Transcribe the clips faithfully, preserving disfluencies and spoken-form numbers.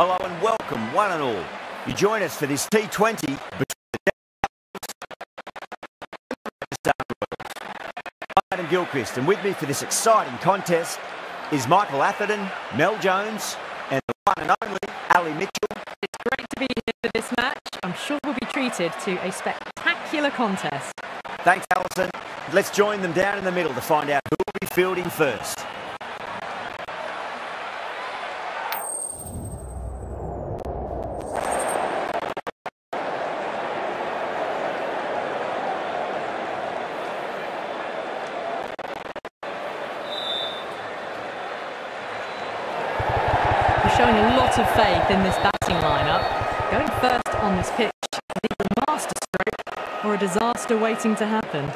Hello and welcome, one and all. You join us for this T twenty between the Rajasthan Royals. I'm Adam Gilchrist, and with me for this exciting contest is Michael Atherton, Mel Jones, and the one and only Ali Mitchell. It's great to be here for this match. I'm sure we'll be treated to a spectacular contest. Thanks, Alison. Let's join them down in the middle to find out who will be fielding first. Showing a lot of faith in this batting lineup. Going first on this pitch, either a masterstroke or a disaster waiting to happen.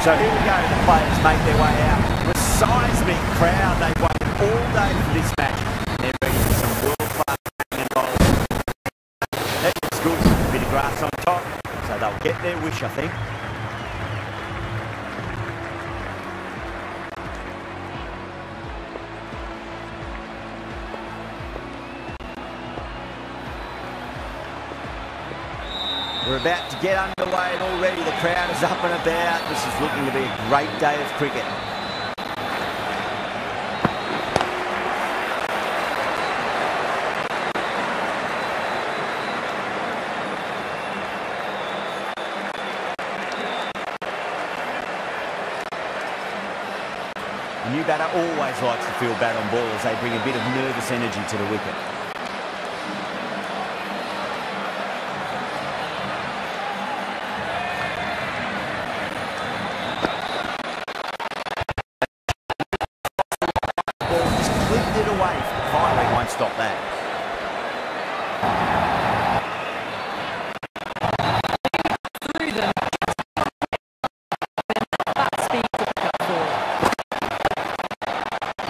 So here we go, the players make their way out. The seismic crowd, they've waited all day for this match. They're ready for some world-class batting and bowling. That looks good, a bit of grass on top, so they'll get their wish, I think. We're about to get underway and already the crowd is up and about. This is looking to be a great day of cricket. The new batter always likes to field bat on ball as they bring a bit of nervous energy to the wicket. Stop that. Through them. That speed to the cut forward.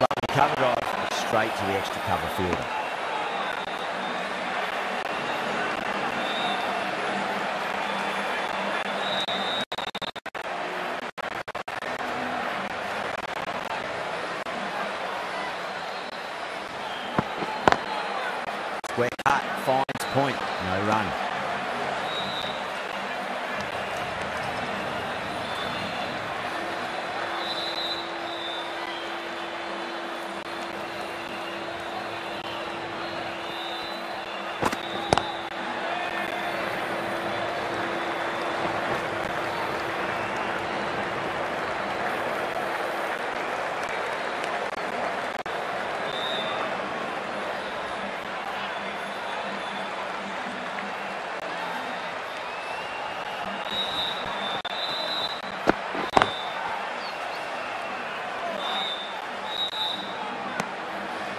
Lovely cover drive straight to the extra cover fielder. Square cut, finds point, no run.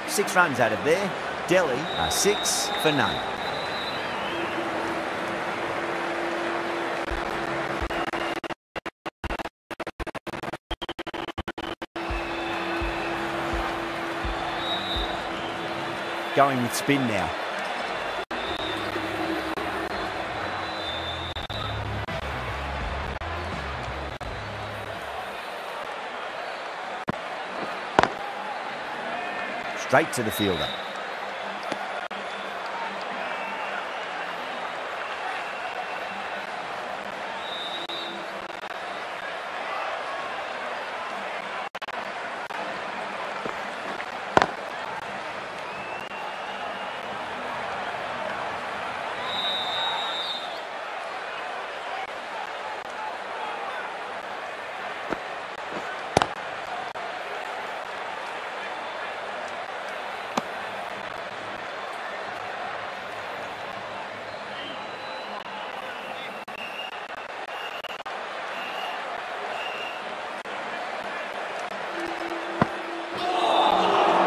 Six runs out of there. Delhi are six for none. Going with spin now. Straight to the fielder.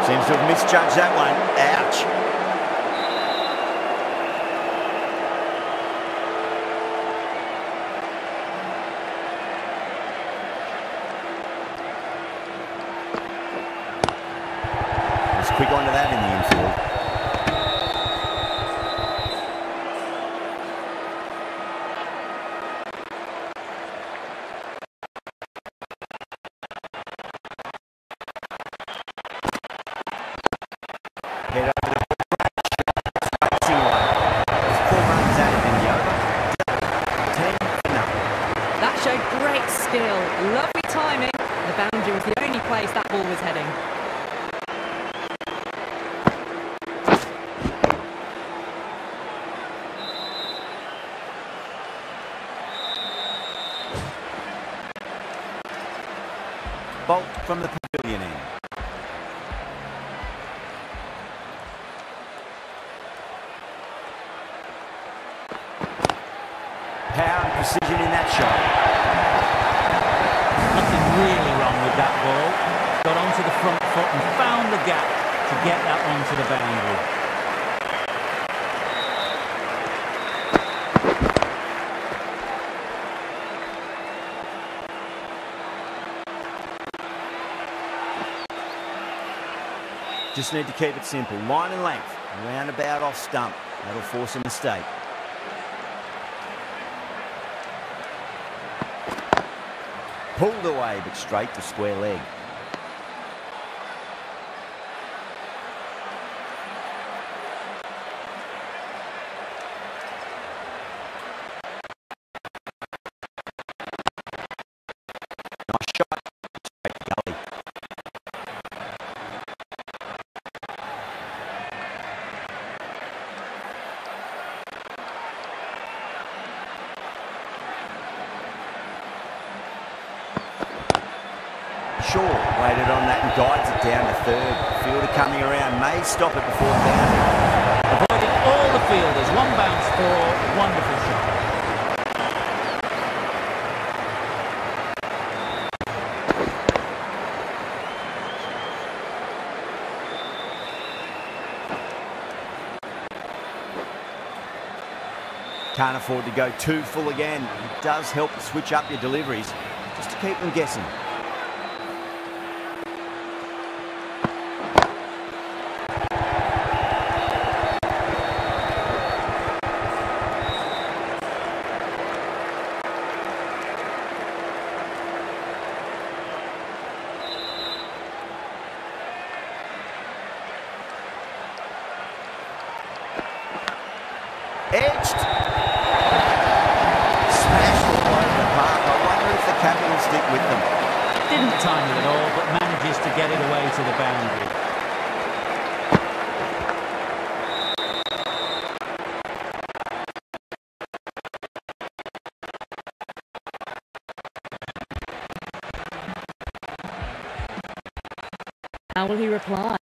Seems to have misjudged that one. Ouch. Just quick onto that in the infield. Bolt from the pavilion end. Power and precision in that shot. Nothing really wrong with that ball. Got onto the front foot and found the gap to get that onto the boundary. Just need to keep it simple. Line and length. Roundabout off stump. That'll force a mistake. Pulled away, but straight to square leg. Waited on that and guides it down to third. Fielder coming around, may stop it before bounding. Avoided all the fielders. One bounce for wonderful shot. Can't afford to go too full again. It does help to switch up your deliveries just to keep them guessing. Edged. Smashed all over the park. I wonder if the captain stick with them. Didn't time it at all, but manages to get it away to the boundary. How will he reply?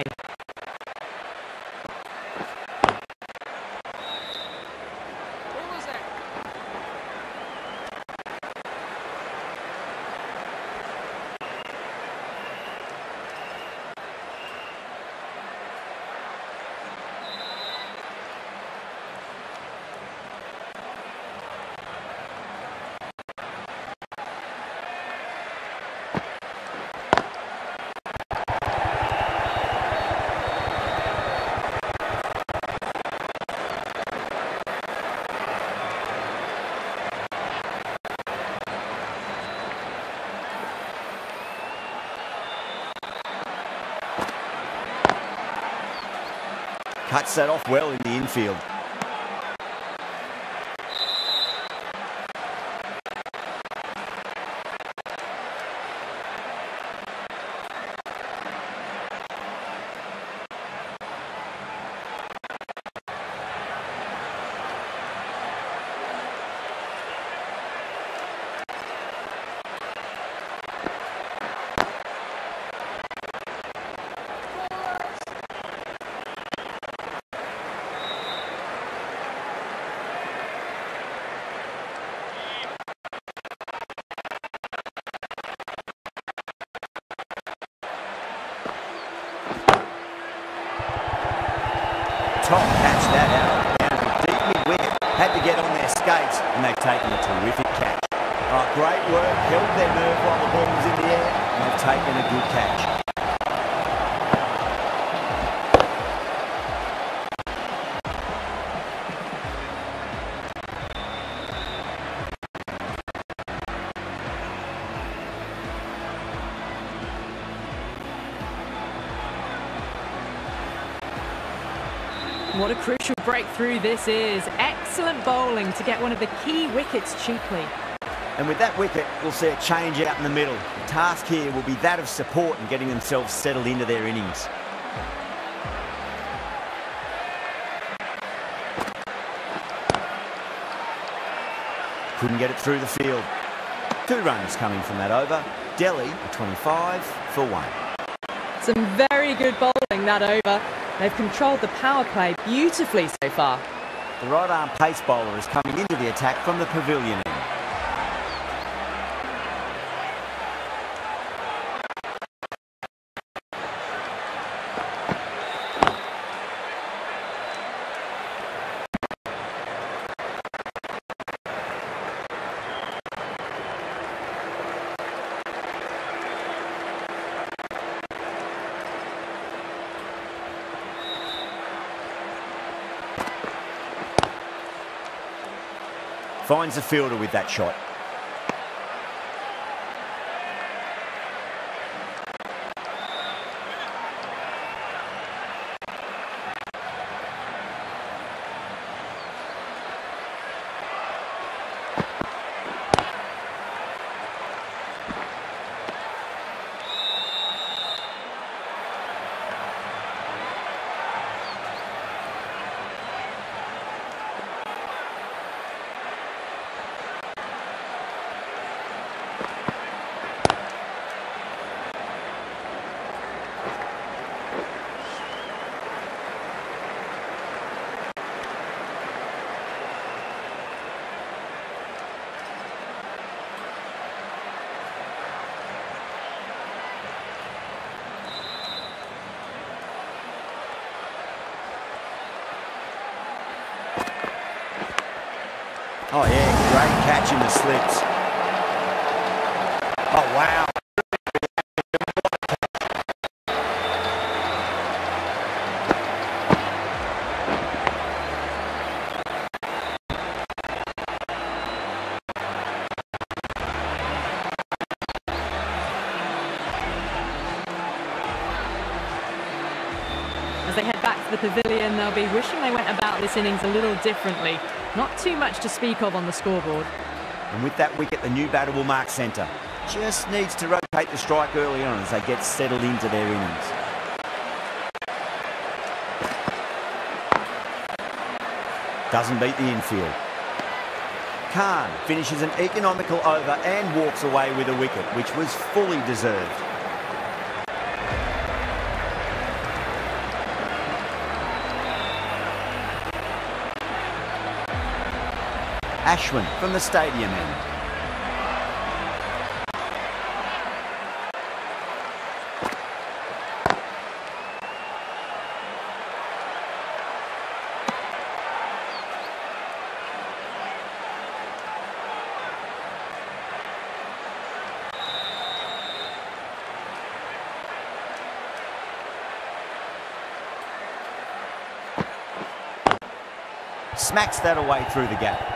Cuts that off well in the infield. Catch that out of deep mid-wicket. Had to get on their skates, and they've taken a terrific catch. Oh, great work, held their nerve while the ball was in the air, and they've taken a good catch. What a crucial breakthrough this is. Excellent bowling to get one of the key wickets cheaply. And with that wicket, we'll see a change out in the middle. The task here will be that of support and getting themselves settled into their innings. Couldn't get it through the field. Two runs coming from that over. Delhi twenty-five for one. Some very good bowling that over. They've controlled the power play beautifully so far. The right arm pace bowler is coming into the attack from the pavilion end. Finds the fielder with that shot. Oh, yeah, great catch in the slips. Oh, wow. As they head back to the pavilion, they'll be wishing they went about this innings a little differently. Not too much to speak of on the scoreboard. And with that wicket, the new batter will mark centre. Just needs to rotate the strike early on as they get settled into their innings. Doesn't beat the infield. Khan finishes an economical over and walks away with a wicket, which was fully deserved. Ashwin from the stadium end. Smacks that away through the gap.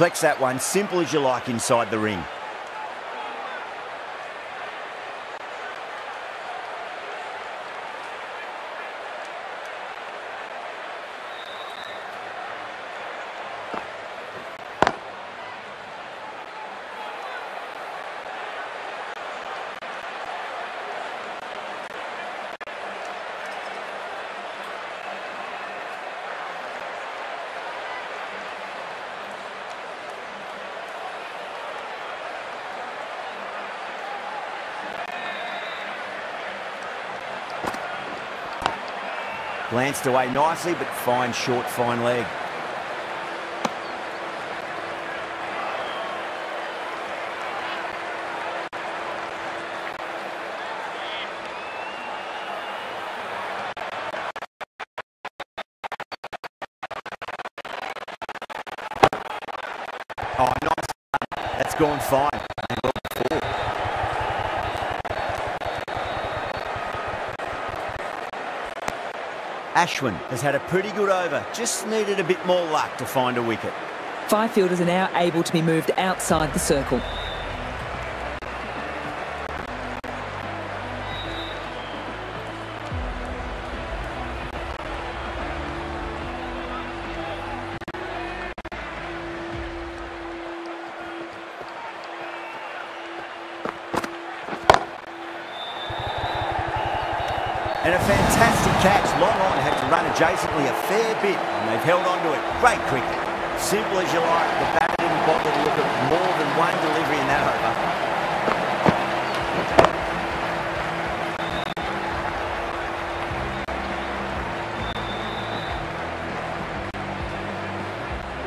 Flex that one, simple as you like, inside the ring. Glanced away nicely, but fine short, fine leg. Oh, nice. That's gone fine. Ashwin has had a pretty good over, just needed a bit more luck to find a wicket. Five fielders are now able to be moved outside the circle. And a fantastic catch. Long on, had to run adjacently a fair bit, and they've held on to it. Great cricket. Simple as you like. The batter didn't bother to look at more than one delivery in that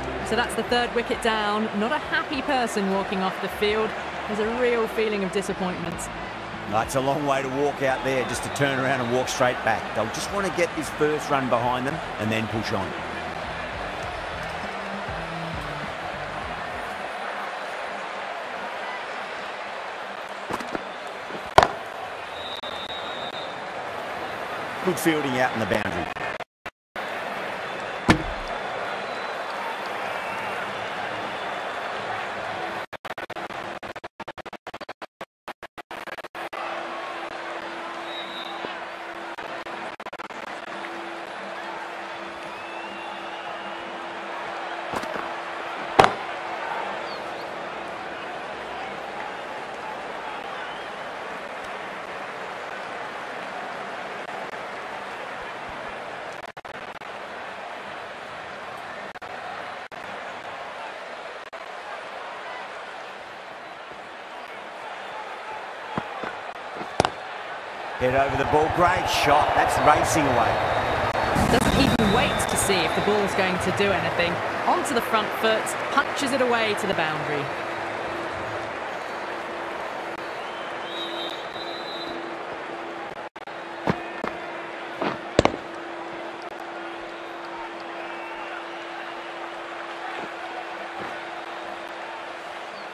over. So that's the third wicket down. Not a happy person walking off the field. There's a real feeling of disappointment. No, it's a long way to walk out there just to turn around and walk straight back. They'll just want to get this first run behind them and then push on. Good fielding out in the boundary. Head over the ball, great shot, that's racing away. Doesn't even wait to see if the ball's going to do anything. Onto the front foot, punches it away to the boundary.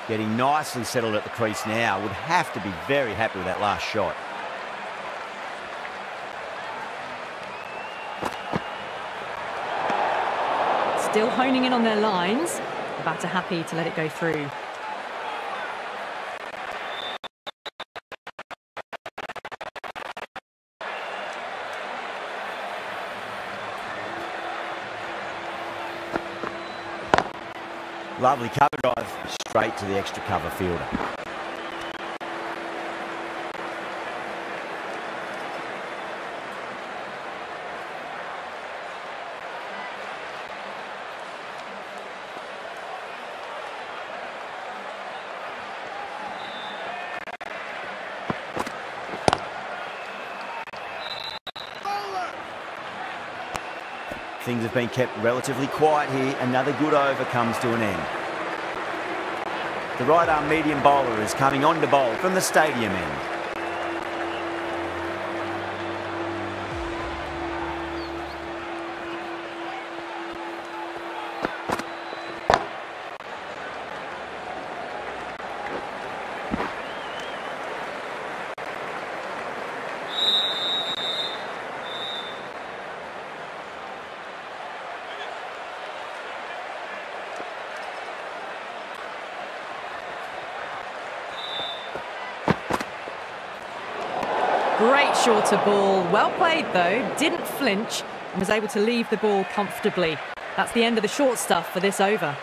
Getting nicely settled at the crease now. Would have to be very happy with that last shot. Still honing in on their lines. The batter happy to let it go through. Lovely cover drive straight to the extra cover fielder. Things have been kept relatively quiet here. Another good over comes to an end. The right arm medium bowler is coming on to bowl from the stadium end. Great shorter ball, well played though, didn't flinch and was able to leave the ball comfortably. That's the end of the short stuff for this over.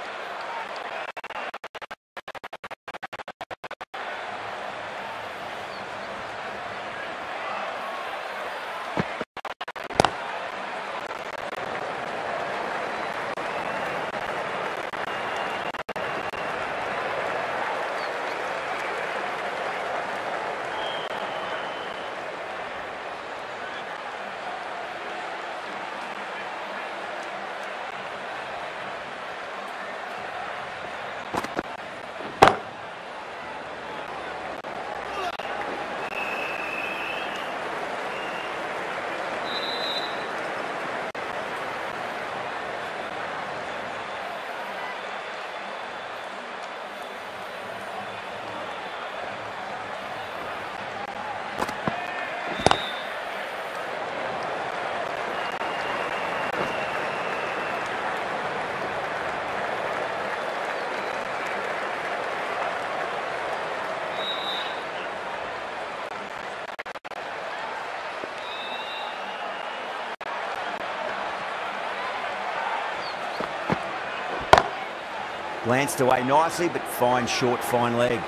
Glanced away nicely, but fine short, fine leg.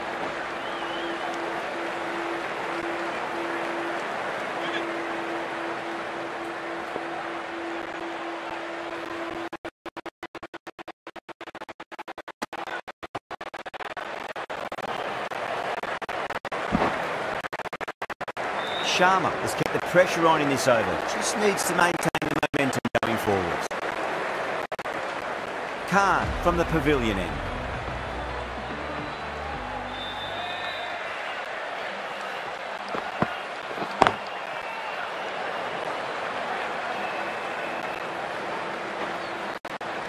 Sharma has kept the pressure on in this over. Just needs to maintain the momentum going forward. Khan from the pavilion end.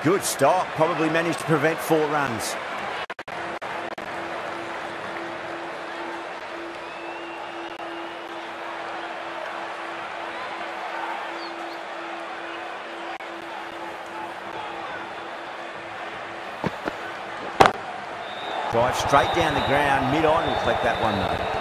Good start, probably managed to prevent four runs. Drive straight down the ground, mid-on, will collect that one though.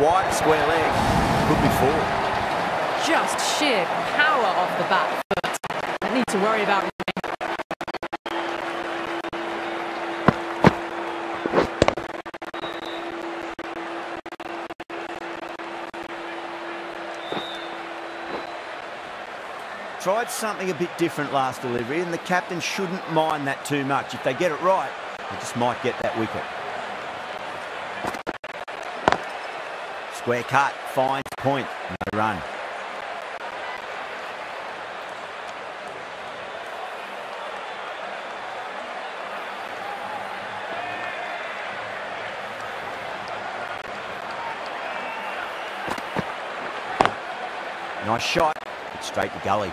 Wide square leg, could be four. Just sheer power off the back foot. Don't need to worry about Tried something a bit different last delivery, and the captain shouldn't mind that too much. If they get it right, they just might get that wicket. Square cut, finds point, no run. Nice shot, but straight to gully.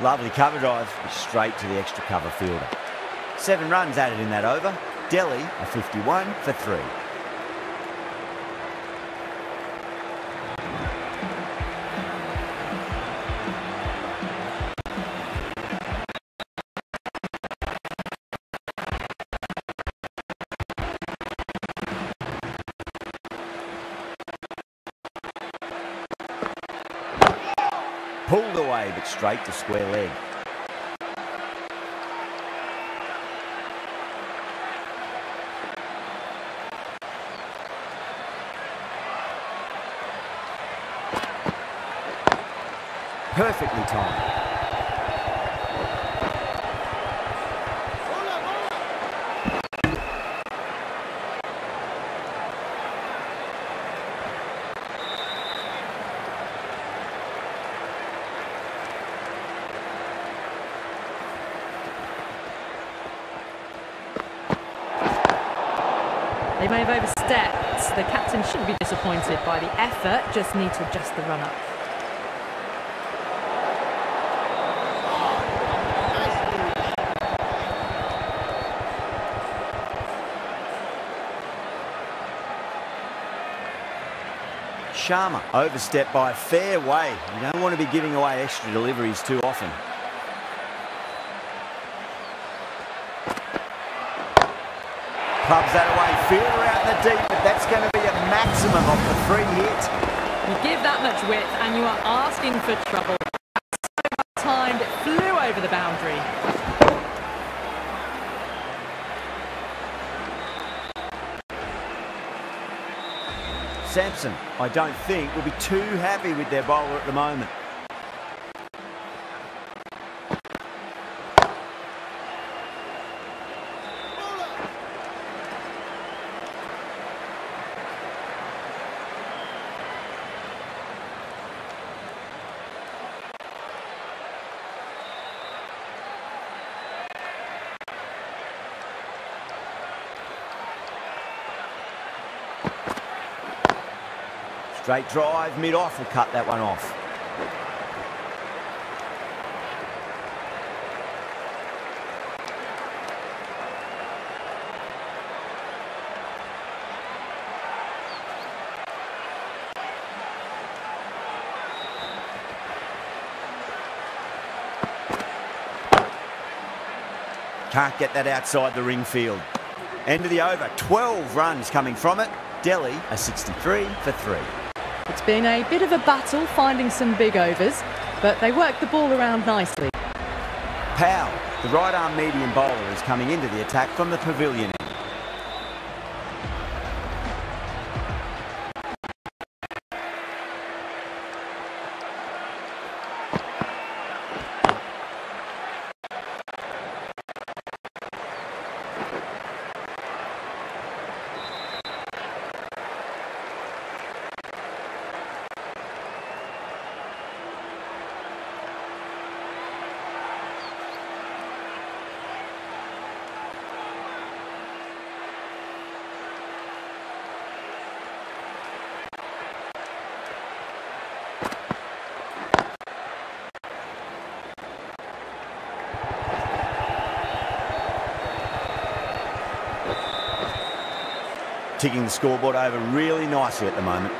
Lovely cover drive, straight to the extra cover fielder. Seven runs added in that over. Delhi a fifty-one for three. Pulled away, but straight to square leg. Perfectly timed. They may have overstepped. The captain shouldn't be disappointed by the effort, just need to adjust the run-up. Sharma overstepped by a fair way. You don't want to be giving away extra deliveries too often. Clubs that away, fielder out in the deep, but that's going to be a maximum of the free hit. You give that much width and you are asking for trouble. So well timed, it flew over the boundary. Sampson, I don't think, will be too happy with their bowler at the moment. Straight drive, mid-off will cut that one off. Can't get that outside the ring field. End of the over, twelve runs coming from it. Delhi a sixty-three for three. It's been a bit of a battle finding some big overs, but they work the ball around nicely. Powell, the right-arm medium bowler, is coming into the attack from the pavilion. Ticking the scoreboard over really nicely at the moment.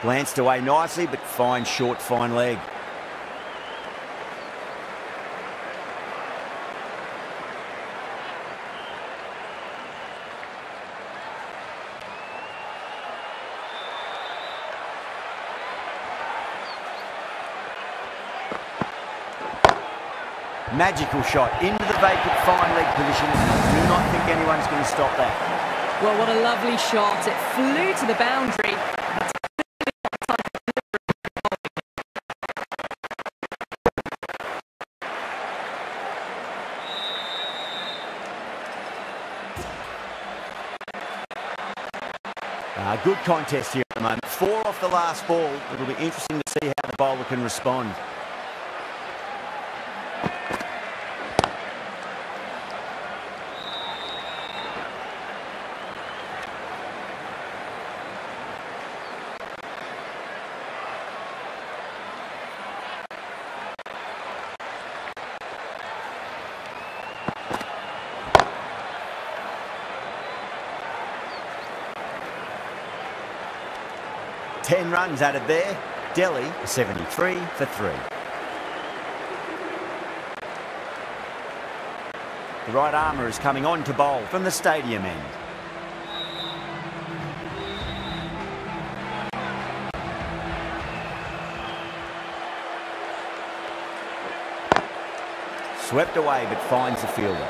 Glanced away nicely, but fine short, fine leg. Magical shot into the vacant fine leg position. I do not think anyone's going to stop that. Well, what a lovely shot. It flew to the boundary. Uh, good contest here at the moment. Four off the last ball. It'll be interesting to see how the bowler can respond. ten runs added there. Delhi seventy-three for three. The right armour is coming on to bowl from the stadium end. Swept away but finds the fielder.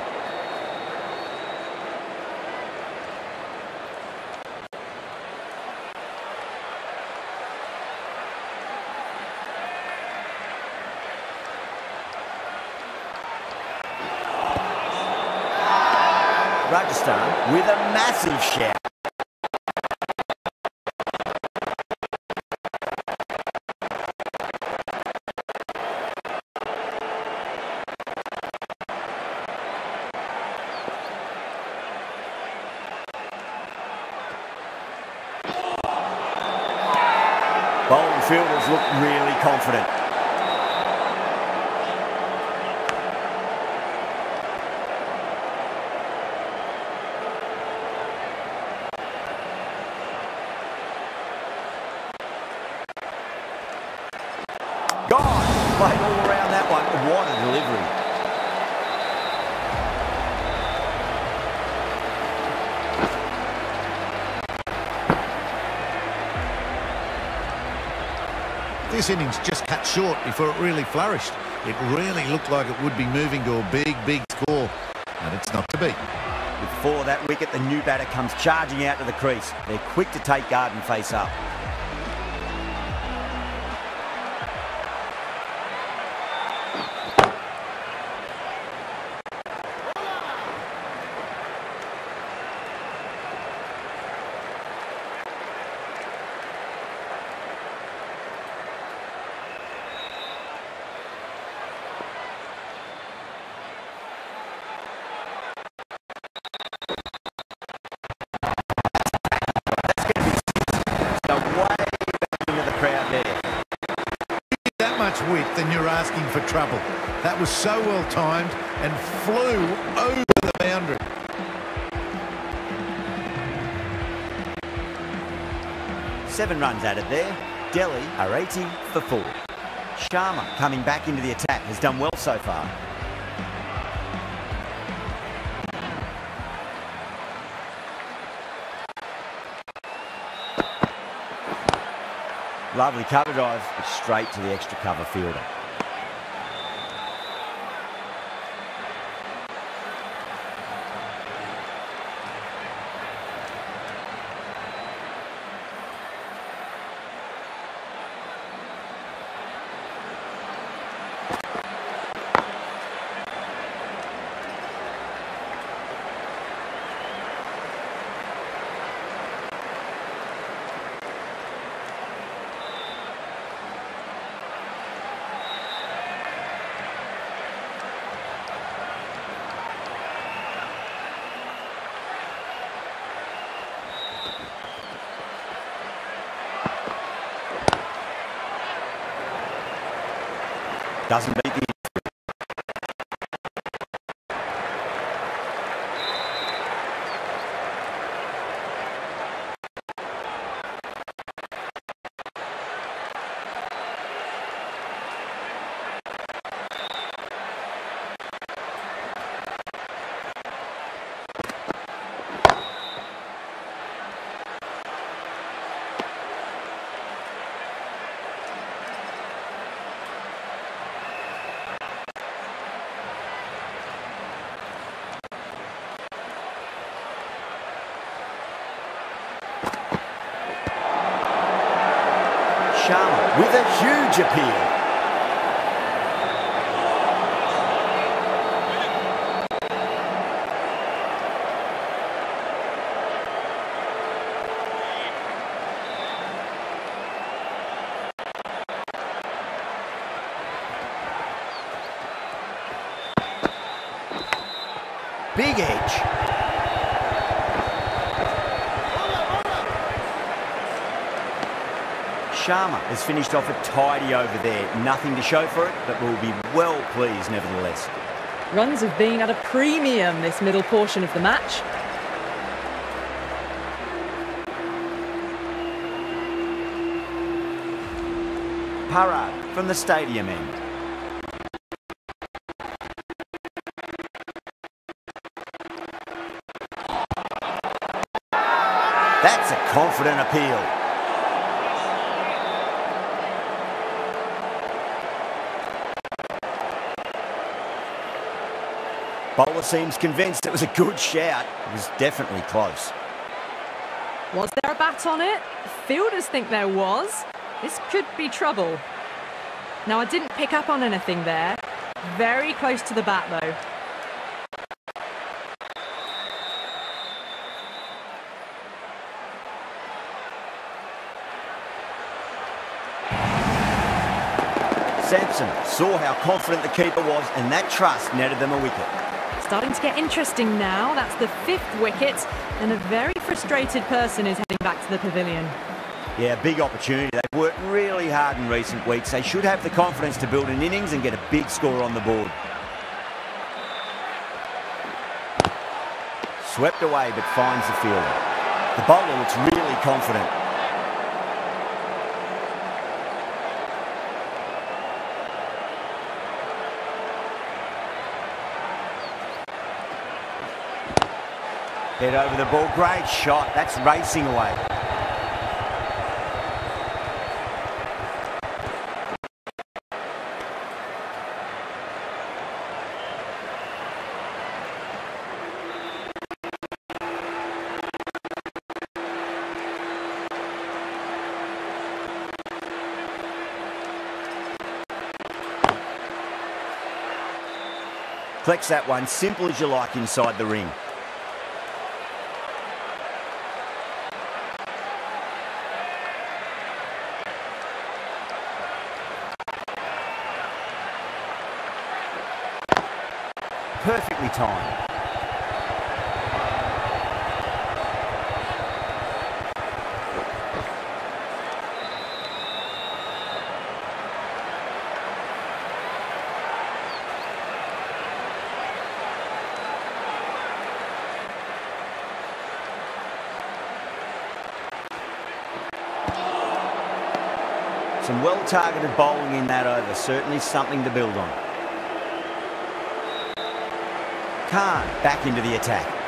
Rajasthan with a massive shout. Bowl and fielders look really confident. This innings just cut short before it really flourished. It really looked like it would be moving to a big, big score, and it's not to be. Before that wicket, the new batter comes charging out to the crease. They're quick to take guard and face up. asking for trouble. That was so well timed and flew over the boundary. Seven runs added there. Delhi are eighty for four. Sharma coming back into the attack has done well so far. Lovely cover dive straight to the extra cover fielder. Doesn't beat the... With a huge appeal. Big edge. Sharma has finished off a tidy over there. Nothing to show for it, but will be well pleased nevertheless. Runs have been at a premium this middle portion of the match. Parra from the stadium end. That's a confident appeal. Bowler seems convinced it was a good shout. It was definitely close. Was there a bat on it? Fielders think there was. This could be trouble. Now, I didn't pick up on anything there. Very close to the bat, though. Sampson saw how confident the keeper was, and that trust netted them a wicket. Starting to get interesting now. That's the fifth wicket, and a very frustrated person is heading back to the pavilion. Yeah, big opportunity. They've worked really hard in recent weeks. They should have the confidence to build an innings and get a big score on the board. Swept away, but finds the fielder. The bowler looks really confident. Head over the ball, great shot, that's racing away. Flex that one, simple as you like inside the ring. Perfectly timed. Some well-targeted bowling in that over. Certainly something to build on. Khan back into the attack.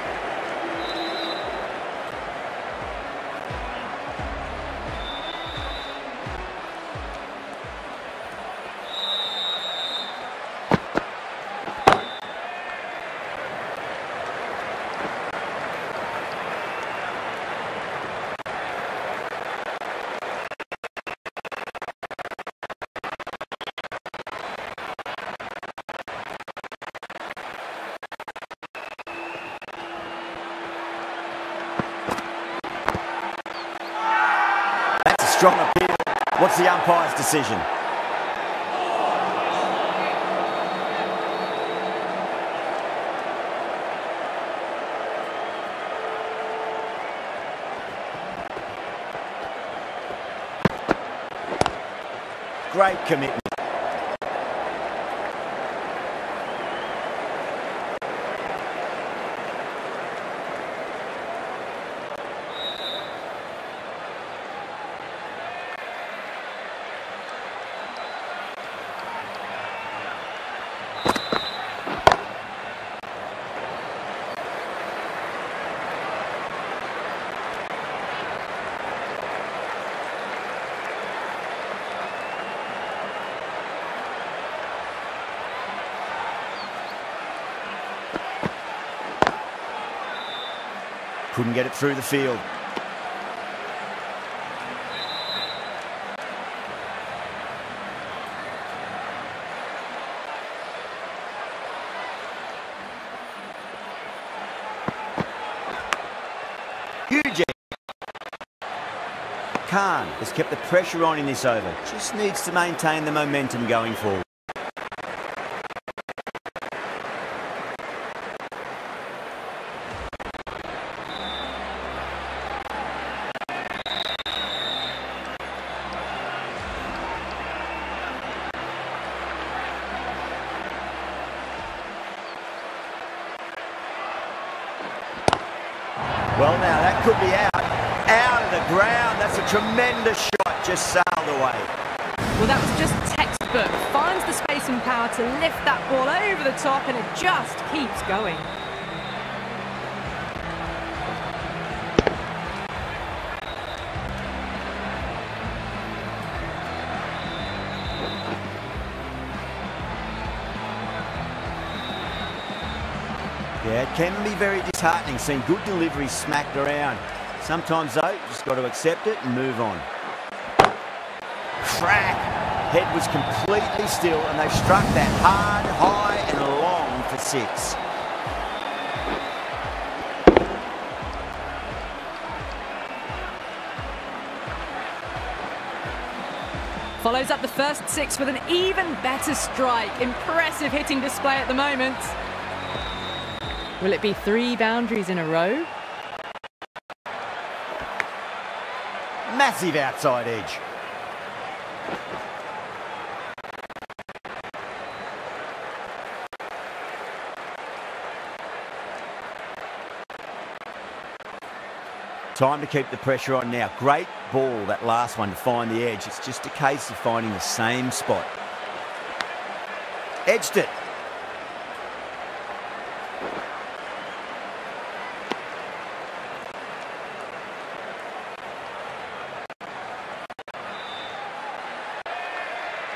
Strong appeal. What's the umpire's decision? Great commitment. Couldn't get it through the field. Huge. Khan has kept the pressure on in this over. Just needs to maintain the momentum going forward. Well, now, that could be out. Out of the ground. That's a tremendous shot. Just sailed away. Well, that was just textbook. Finds the space and power to lift that ball over the top, and it just keeps going. Yeah, it can be very disheartening seeing good delivery smacked around. Sometimes, though, just got to accept it and move on. Crack! Head was completely still, and they've struck that hard, high, and long for six. Follows up the first six with an even better strike. Impressive hitting display at the moment. Will it be three boundaries in a row? Massive outside edge. Time to keep the pressure on now. Great ball, that last one, to find the edge. It's just a case of finding the same spot. Edged it.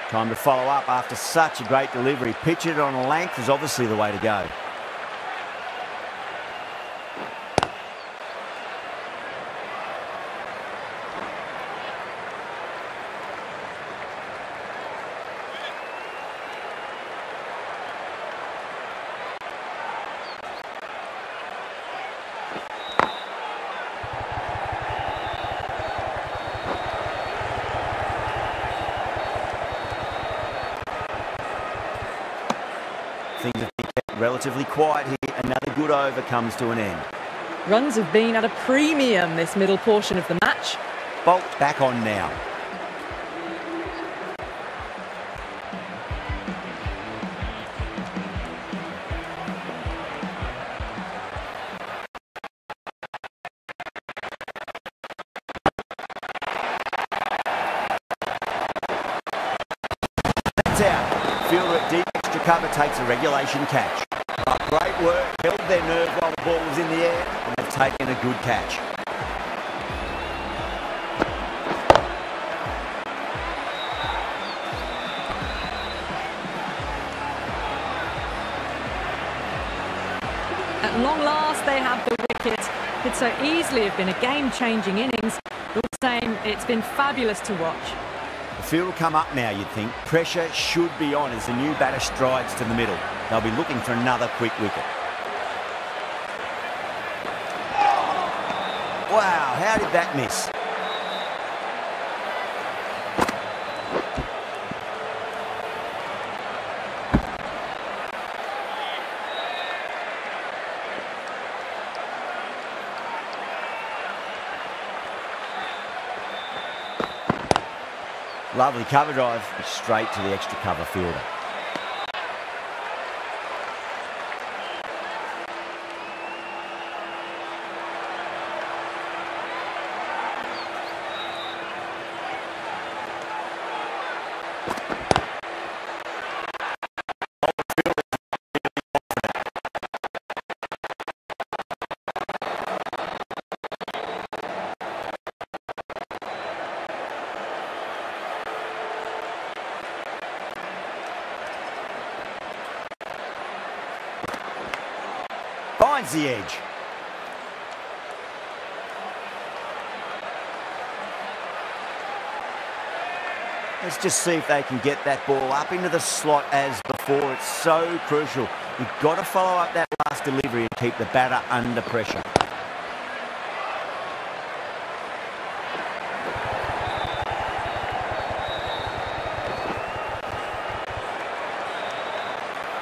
Time to follow up after such a great delivery. Pitch it on a length is obviously the way to go. Things have been kept relatively quiet here. Another good over comes to an end. Runs have been at a premium this middle portion of the match. Bolt back on now. cover takes a regulation catch. But great work, held their nerve while the ball was in the air, and they've taken a good catch. At long last, they have the wicket. Could so easily have been a game-changing innings. All the same, it's been fabulous to watch. The field will come up now, you'd think. Pressure should be on as the new batter strides to the middle. They'll be looking for another quick wicket. Wow, how did that miss? Lovely cover drive, straight to the extra cover fielder. Finds the edge. Let's just see if they can get that ball up into the slot as before. It's so crucial. You've got to follow up that last delivery and keep the batter under pressure.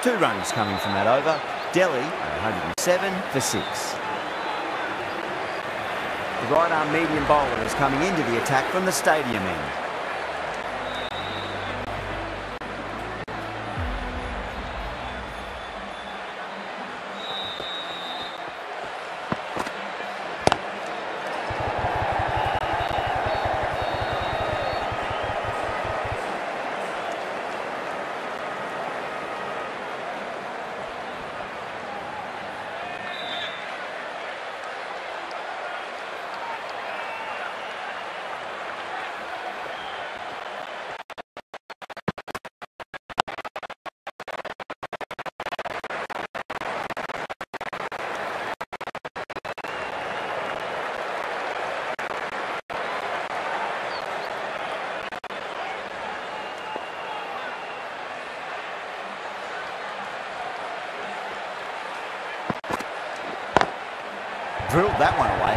Two runs coming from that over. Delhi, one hundred and seven for six. The right-arm medium bowler is coming into the attack from the stadium end. Drilled that one away.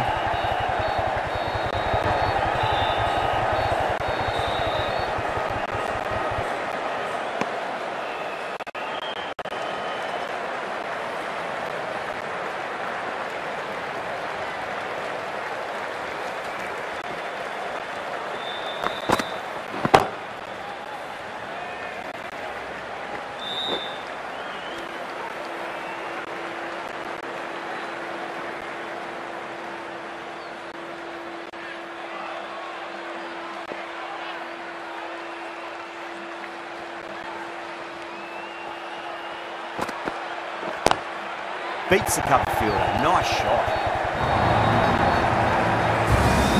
Beats the cover fielder. Nice shot.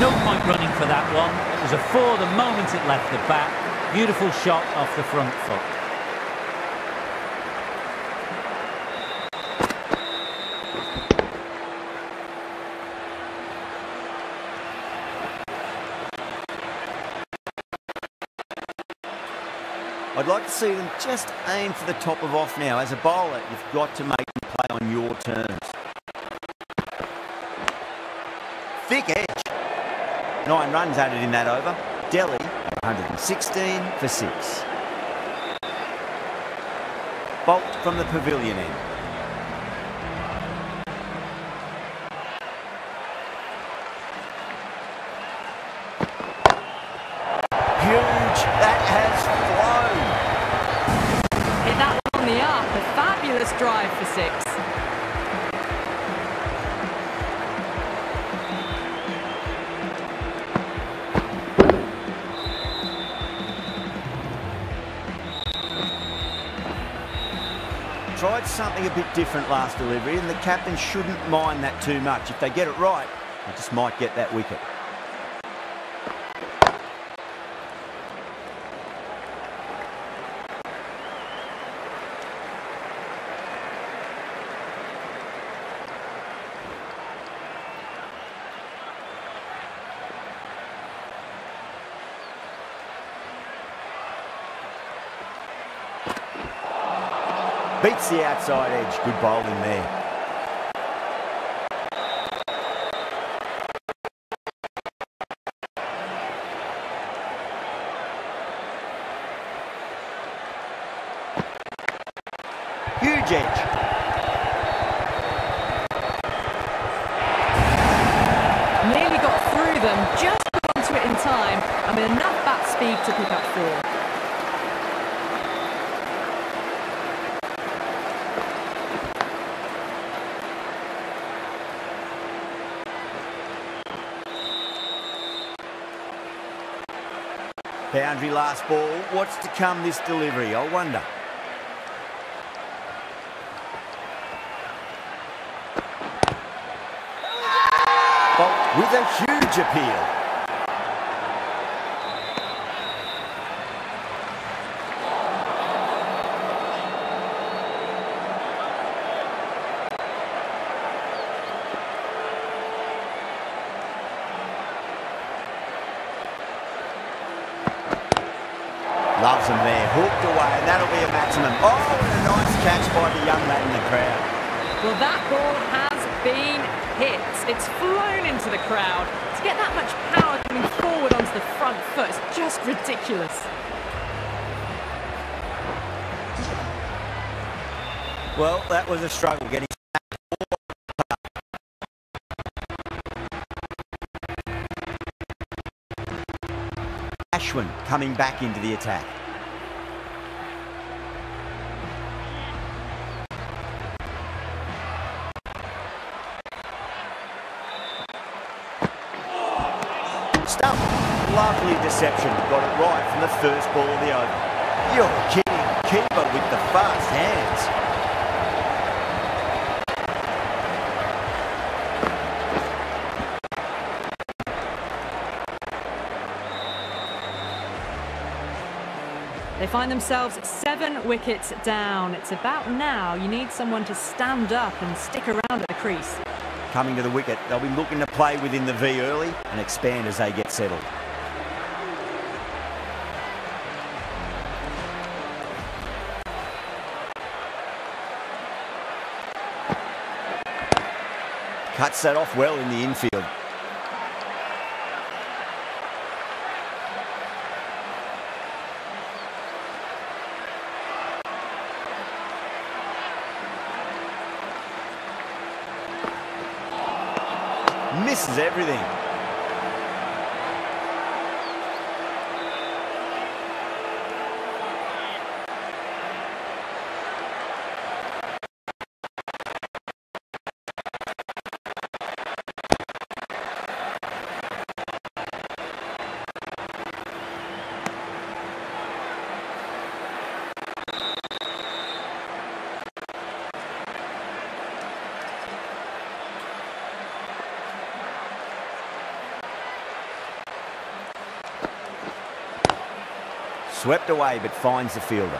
No point running for that one. It was a four the moment it left the bat. Beautiful shot off the front foot. I'd like to see them just aim for the top of off now. As a bowler, you've got to make play on your terms. Thick edge. Nine runs added in that over. Delhi, one hundred and sixteen for six. Bolt from the pavilion end. Huge. That has flown. Fabulous drive for six. tried something a bit different last delivery, and the captain shouldn't mind that too much. If they get it right, they just might get that wicket. Beats the outside edge. Good bowling there. Huge edge. Nearly got through them. Just got onto it in time. I mean, enough bat speed to pick up four. Boundary last ball. What's to come this delivery, I wonder. Bolt with a huge appeal. Loves him there, hooked away, and that'll be a maximum. Oh, and a nice catch by the young lad in the crowd. Well, that ball has been hit. It's flown into the crowd. To get that much power coming forward onto the front foot is just ridiculous. Well, that was a struggle getting... Ashwin coming back into the attack. Stuff. Lovely deception. Got it right from the first ball of the over. You're kidding. Keeper with the fast hands. They find themselves seven wickets down. It's about now. You need someone to stand up and stick around at the crease. Coming to the wicket, they'll be looking to play within the V early and expand as they get settled. Cuts that off well in the infield. Misses everything. Swept away, but finds the fielder.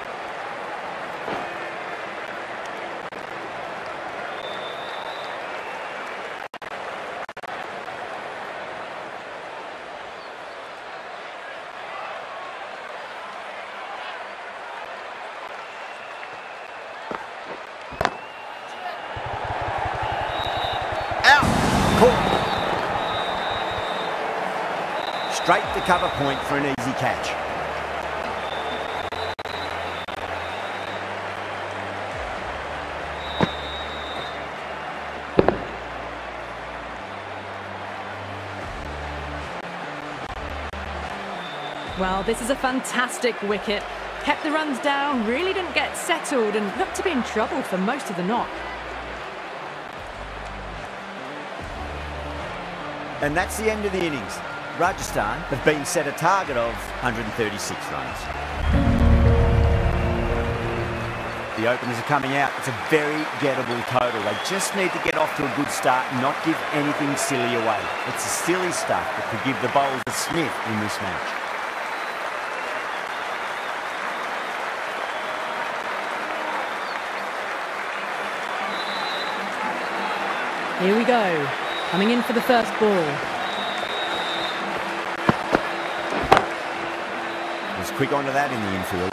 Out! Caught. Straight to cover point for an easy catch. Well, this is a fantastic wicket. Kept the runs down, really didn't get settled, and looked to be in trouble for most of the knock. And that's the end of the innings. Rajasthan have been set a target of one hundred thirty-six runs. The openers are coming out. It's a very gettable total. They just need to get off to a good start, not give anything silly away. It's the silly stuff that could give the bowlers a sniff in this match. Here we go. Coming in for the first ball. Was quick onto that in the infield.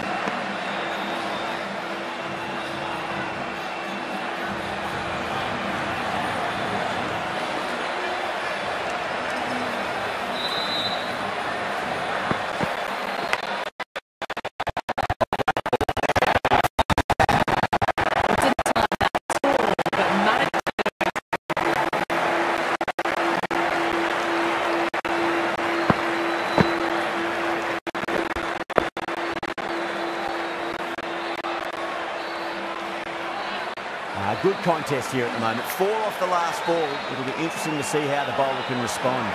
Good contest here at the moment. Four off the last ball. It'll be interesting to see how the bowler can respond.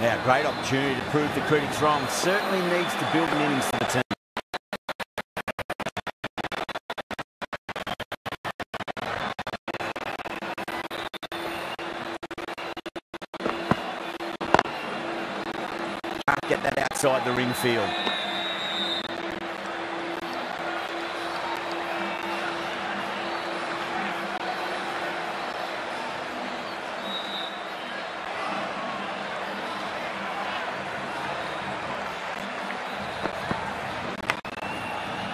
Now, great opportunity to prove the critics wrong. Certainly needs to build an innings to the team. Get that outside the ring field.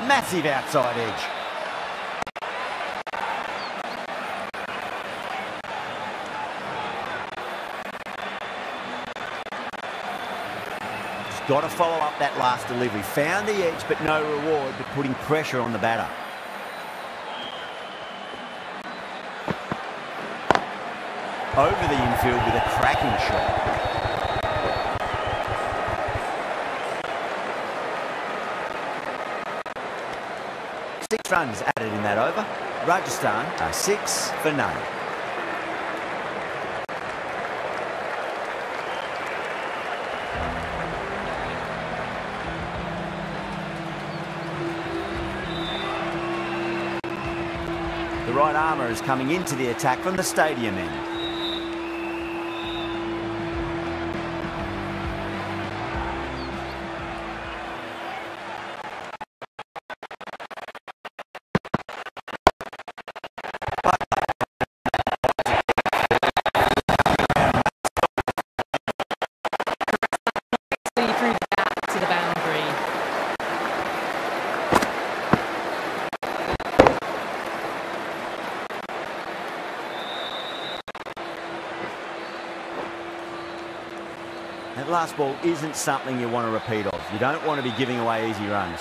Massive outside edge. Got to follow up that last delivery. Found the edge, but no reward, but putting pressure on the batter. Over the infield with a cracking shot. Six runs added in that over. Rajasthan are six for none. The right armour is coming into the attack from the stadium end. Through the back to the boundary. That last ball isn't something you want to repeat of. You don't want to be giving away easy runs.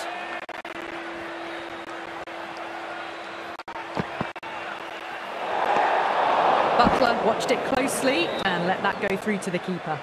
Buttler watched it closely and let that go through to the keeper.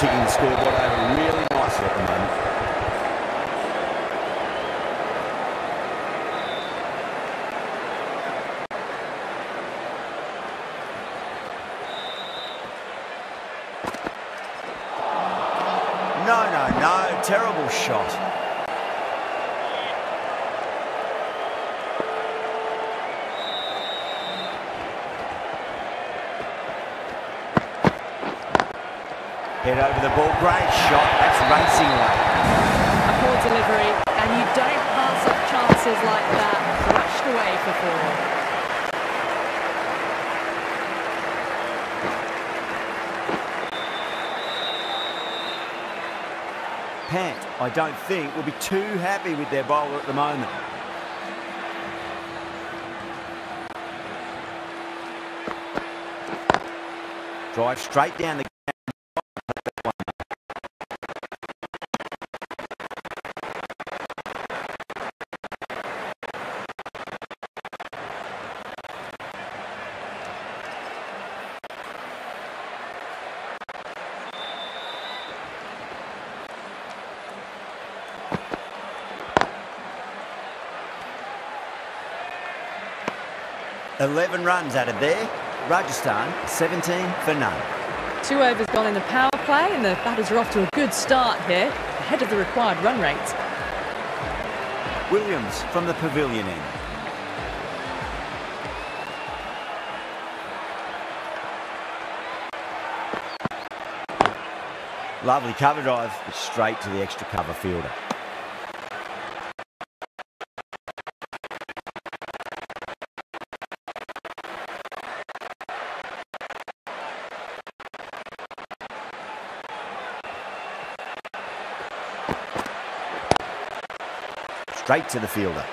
Kicking the scoreboard over really nicely at the moment. No, no, no, terrible shot. Head over the ball, great shot, that's racing away. A poor delivery, and you don't pass up chances like that. Thrashed away for four. Pant, I don't think, will be too happy with their bowler at the moment. Drive straight down the eleven runs added there. Rajasthan, seventeen for none. Two overs gone in the power play, and the batters are off to a good start here, ahead of the required run rate. Williams from the pavilion end. Lovely cover drive, straight to the extra cover fielder. Straight to the fielder.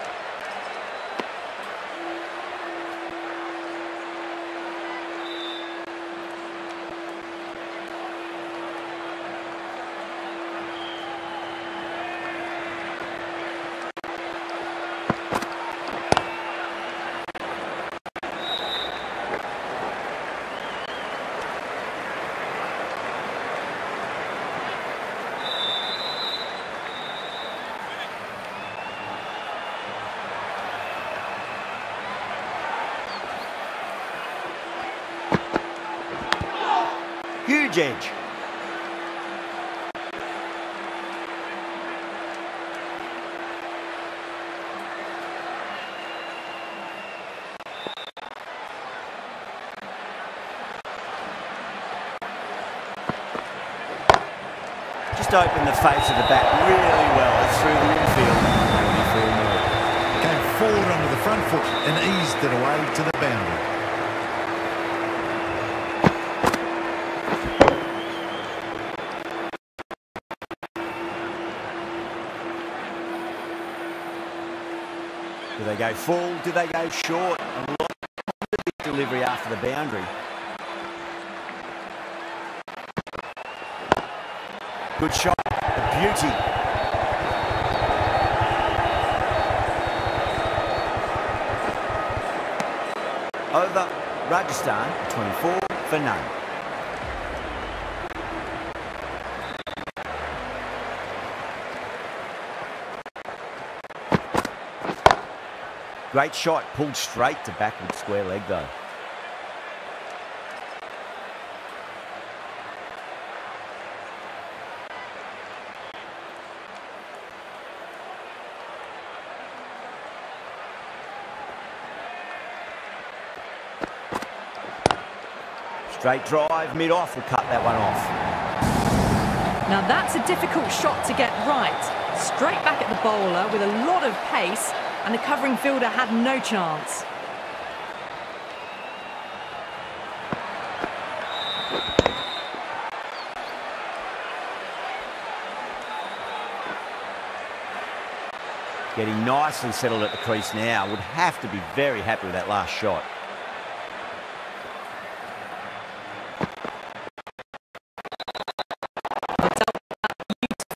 Huge edge. Just opened the face of the bat really well through the infield. Came forward onto the front foot and eased it away to the boundary. Do they go full? Do they go short? A lot of big delivery after the boundary. Good shot. The beauty. Over. Rajasthan, twenty-four for none. Great shot, pulled straight to backward square leg though. Straight drive, mid-off, will cut that one off. Now that's a difficult shot to get right. Straight back at the bowler with a lot of pace. And the covering fielder had no chance. Getting nicely settled at the crease now. Would have to be very happy with that last shot.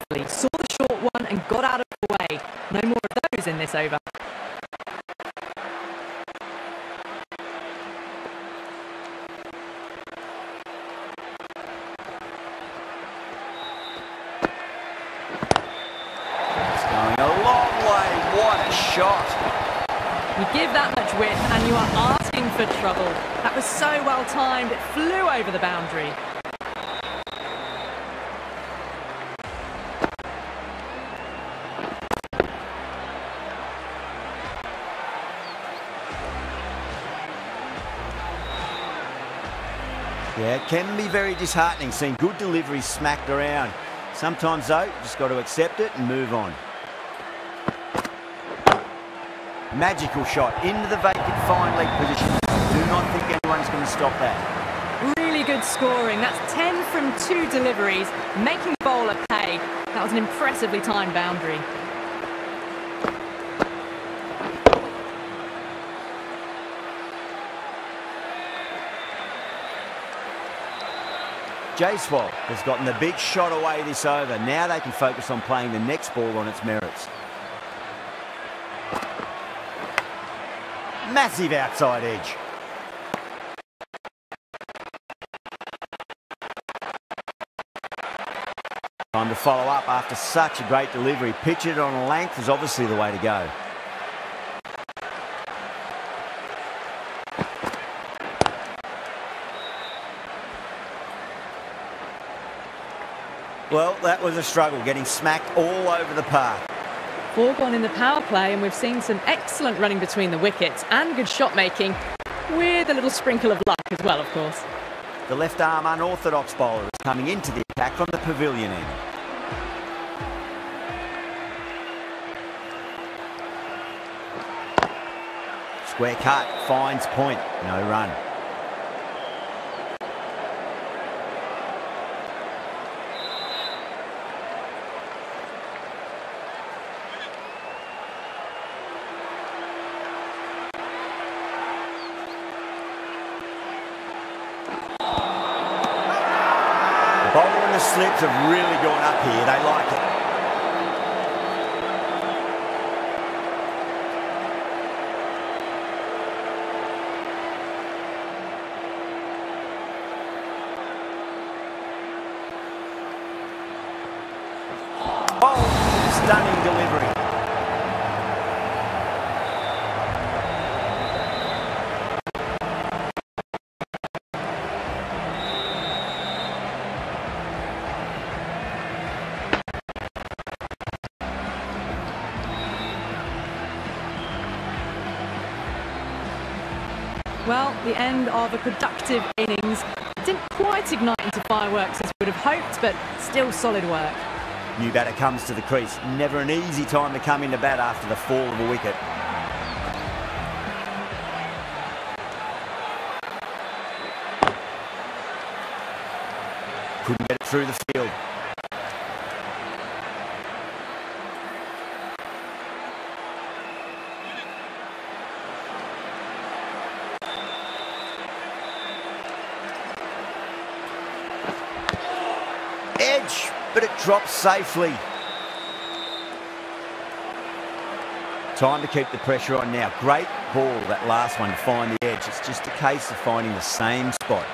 Beautifully saw the short one and got out of the way. No more of those in this over. Shot. You give that much width and you are asking for trouble. That was so well timed, it flew over the boundary. Yeah, it can be very disheartening seeing good delivery smacked around. Sometimes though, you've just got to accept it and move on. Magical shot into the vacant fine leg position. Do not think anyone's going to stop that. Really good scoring. That's ten from two deliveries, making the bowler pay. That was an impressively timed boundary. Jaiswal has gotten the big shot away this over. Now they can focus on playing the next ball on its merits. Massive outside edge. Time to follow up after such a great delivery. Pitch it on length is obviously the way to go. Well, that was a struggle, getting smacked all over the park. Four gone in the power play, and we've seen some excellent running between the wickets and good shot making, with a little sprinkle of luck as well, of course. The left arm unorthodox bowler is coming into the attack from the pavilion end. Square cut, finds point, no run. Slips have really gone up here. They like it. Oh, stunning delivery. Well, the end of a productive innings. It didn't quite ignite into fireworks as we would have hoped, but still solid work. New batter comes to the crease. Never an easy time to come into bat after the fall of a wicket. Couldn't get it through the field. Edge, but it drops safely. Time to keep the pressure on now. Great ball, that last one, to find the edge. It's just a case of finding the same spot.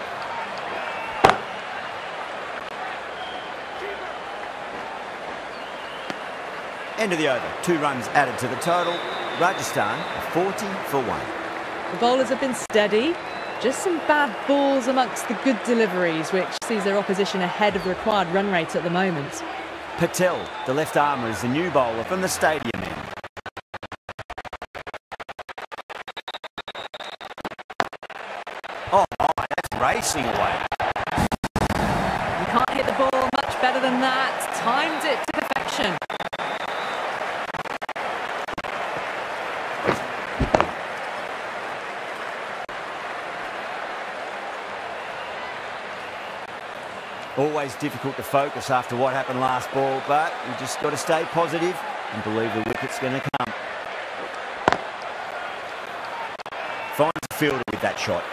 End of the over. Two runs added to the total. Rajasthan, forty for one. The bowlers have been steady. Just some bad balls amongst the good deliveries, which sees their opposition ahead of the required run rate at the moment. Patel, the left armour, is the new bowler from the stadium end. Oh, my, that's racing away. You can't hit the ball much better than that. Timed it to perfection. Always difficult to focus after what happened last ball, but we just got to stay positive and believe the wicket's going to come. Finds the fielder with that shot.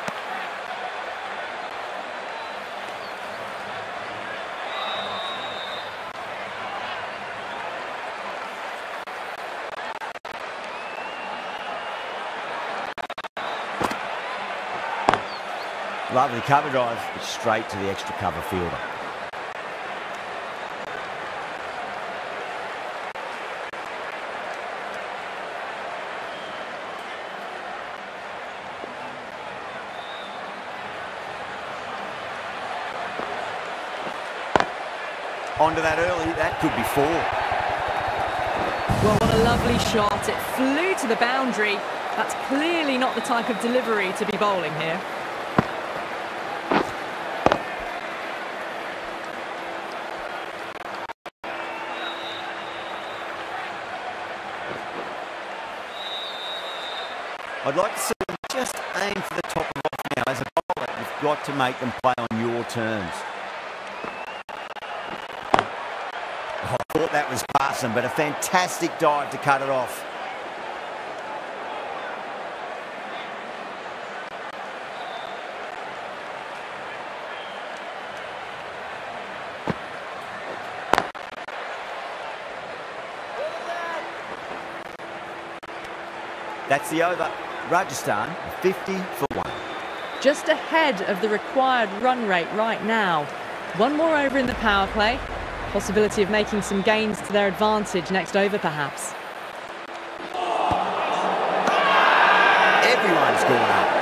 Lovely cover drive, it's straight to the extra cover fielder. Onto that early, that could be four. Well, what a lovely shot. It flew to the boundary. That's clearly not the type of delivery to be bowling here. I'd like to see them just aim for the top of off now. As a bowler, you've got to make them play on your terms. Oh, I thought that was past them, but a fantastic dive to cut it off. That's the over. Rajasthan, fifty for one. Just ahead of the required run rate right now. One more over in the power play. Possibility of making some gains to their advantage next over, perhaps. Everyone's gone up.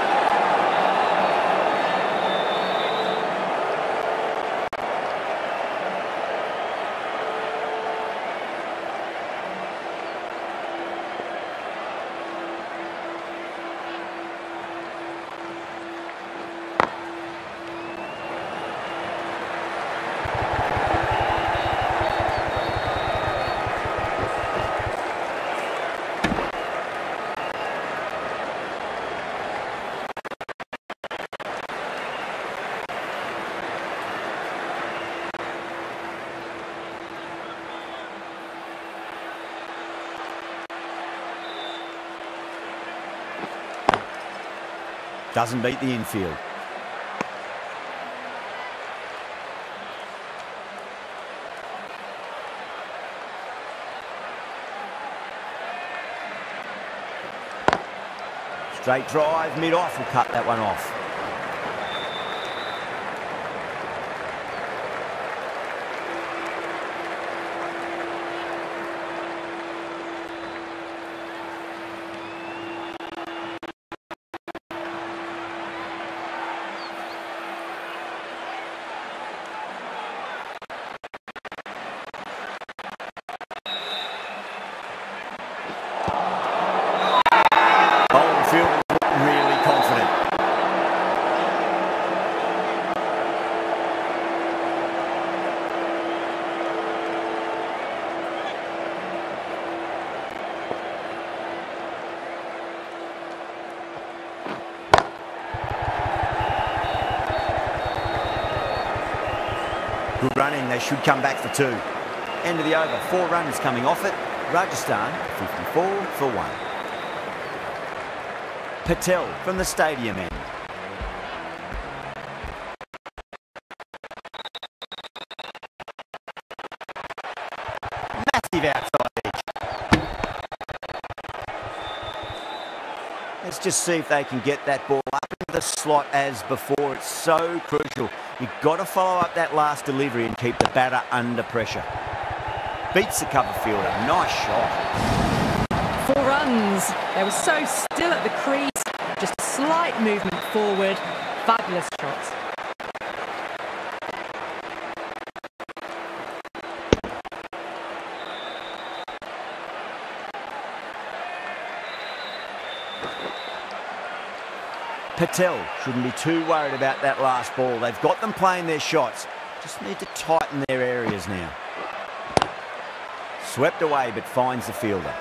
Doesn't beat the infield. Straight drive, mid-off, will cut that one off. Good running, they should come back for two. End of the over, four runs coming off it. Rajasthan, fifty-four for one. Patel from the stadium end. Massive outside edge. Let's just see if they can get that ball up into the slot as before. It's so crucial. You've got to follow up that last delivery and keep the batter under pressure. Beats the cover fielder. Nice shot. Four runs. They were so still at the crease. Just a slight movement forward. Fabulous shots. Patel shouldn't be too worried about that last ball. They've got them playing their shots. Just need to tighten their areas now. Swept away but finds the fielder.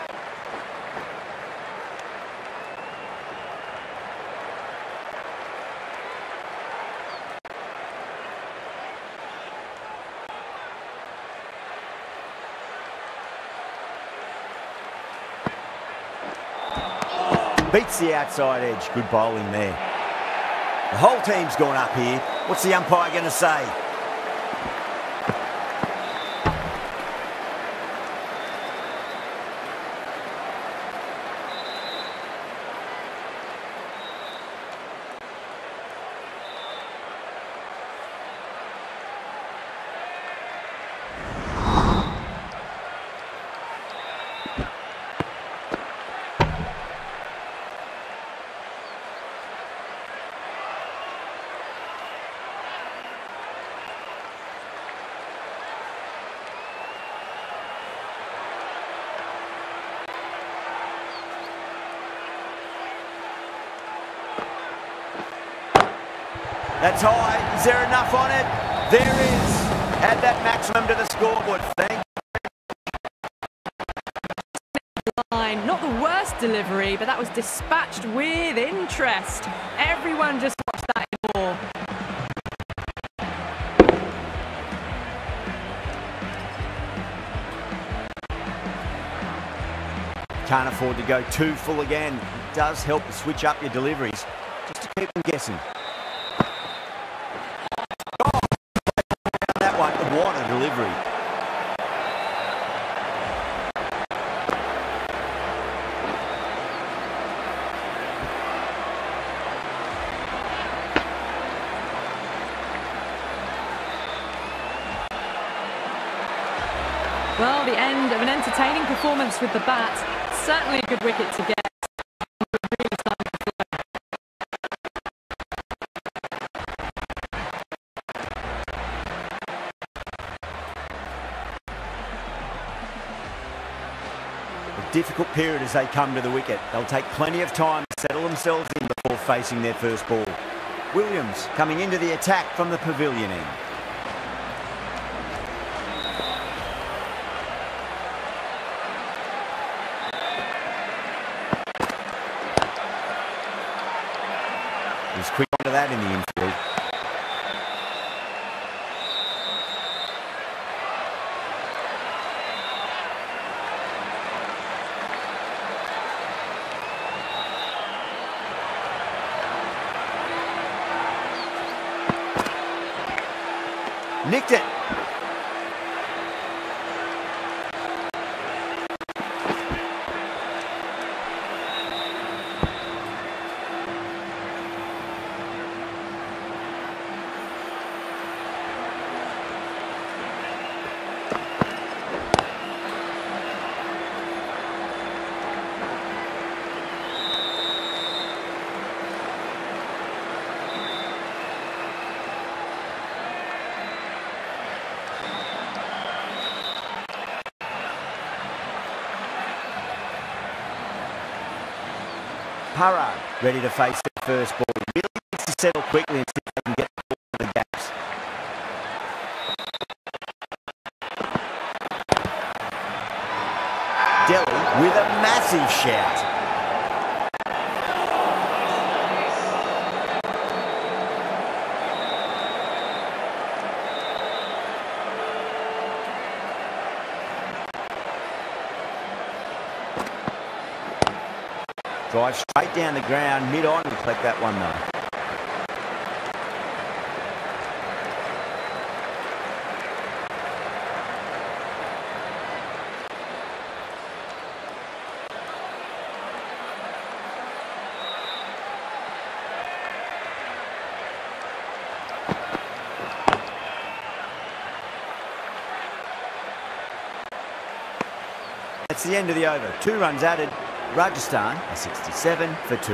Beats the outside edge. Good bowling there. The whole team's gone up here. What's the umpire going to say? That's high. Is there enough on it? There is. Add that maximum to the scoreboard. Thank you. Line. Not the worst delivery, but that was dispatched with interest. Everyone just watched that in awe. Can't afford to go too full again. It does help to switch up your deliveries, just to keep them guessing. Well, the end of an entertaining performance with the bat. Certainly a good wicket to get. A difficult period as they come to the wicket. They'll take plenty of time to settle themselves in before facing their first ball. Williams coming into the attack from the pavilion end. Quick onto that in the infield. nicked it. Parra ready to face the first ball. Really needs to settle quickly and see if they can get the ball in the gaps. Delhi with a massive shout. Drive straight down the ground, mid-on, and collect that one though. That's the end of the over. Two runs added. Rajasthan are sixty-seven for two.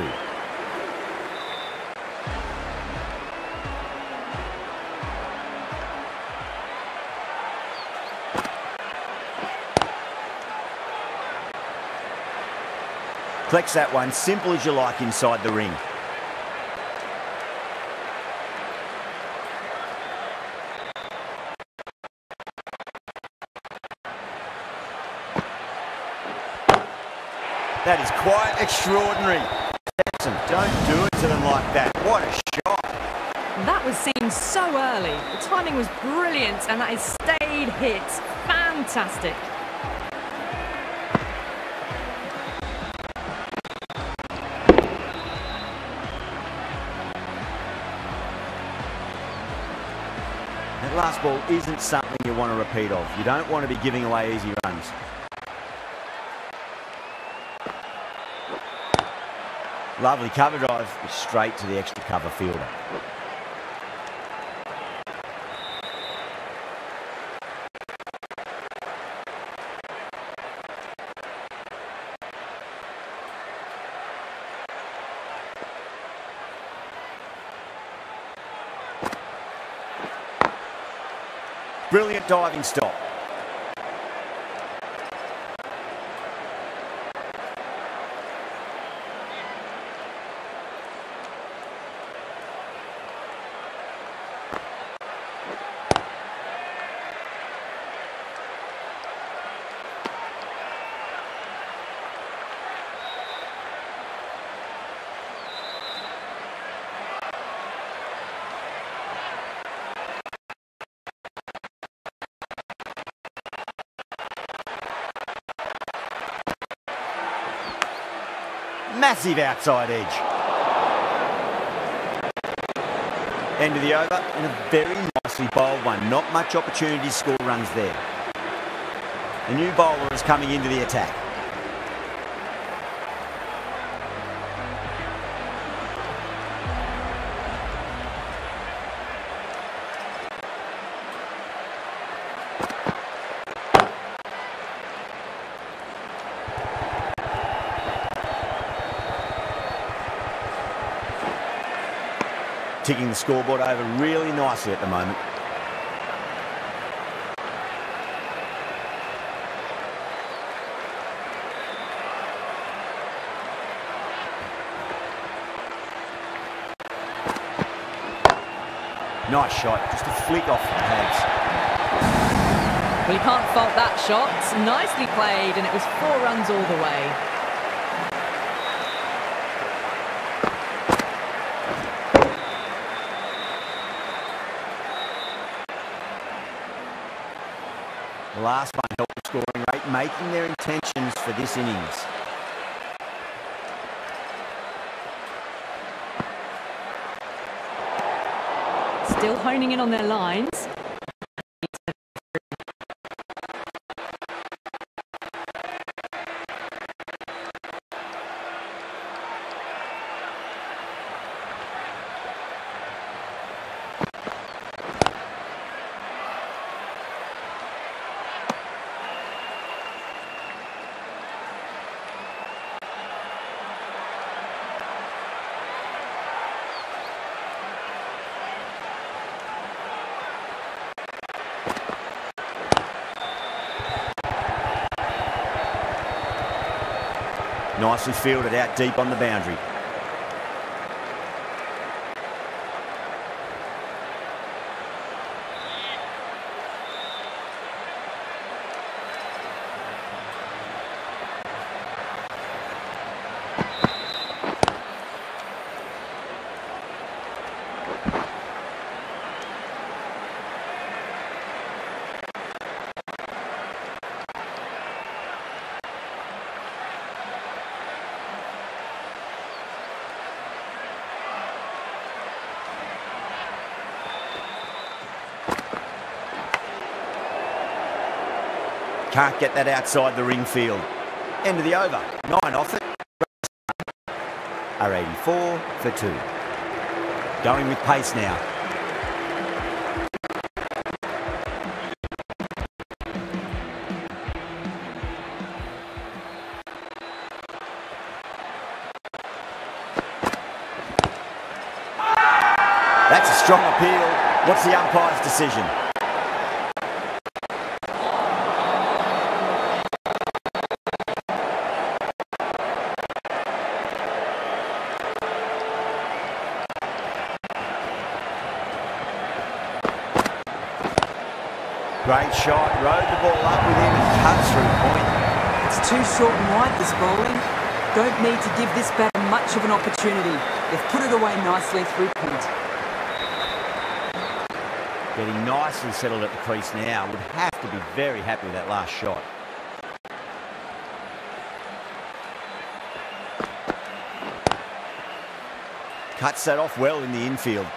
Flex that one, simple as you like inside the ring. That is quite extraordinary. Sampson, don't do it to them like that. What a shot. That was seen so early. The timing was brilliant, and that is stayed hits. Fantastic. That last ball isn't something you want to repeat of. You don't want to be giving away easy runs. Lovely cover drive, straight to the extra cover fielder. Brilliant diving stop. Massive outside edge. End of the over, and a very nicely bowled one. Not much opportunity to score runs there. The new bowler is coming into the attack. Ticking the scoreboard over really nicely at the moment. Nice shot, just a flick off the pads. Well, you can't fault that shot. It's nicely played, and it was four runs all the way. The last one helped the scoring rate, making their intentions for this innings. Still honing in on their lines. Nicely fielded out deep on the boundary. Can't get that outside the ring field. End of the over. Nine off it. Are eighty-four for two. Going with pace now. That's a strong appeal. What's the umpire's decision? Great shot, rode the ball up with him and cut through point. It's too short and wide, this bowling. Don't need to give this batter much of an opportunity. They've put it away nicely through Pant. Getting nicely settled at the crease now. Would have to be very happy with that last shot. Cuts that off well in the infield.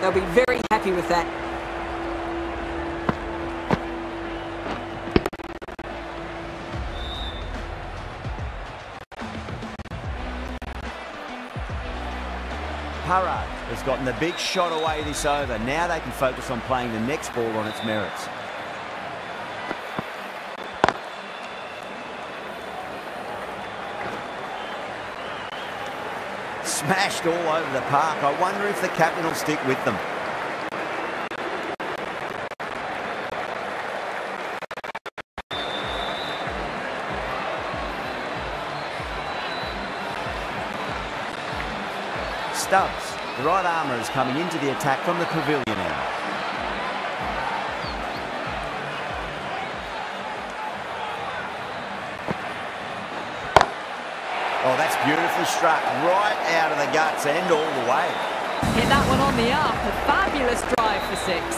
They'll be very happy with that. Parra has gotten the big shot away this over. Now they can focus on playing the next ball on its merits. Smashed all over the park. I wonder if the captain will stick with them. Stubbs, the right armour, is coming into the attack from the pavilion now. Oh, that's beautifully struck, right out of the guts and all the way. Hit that one on the up, a fabulous drive for six.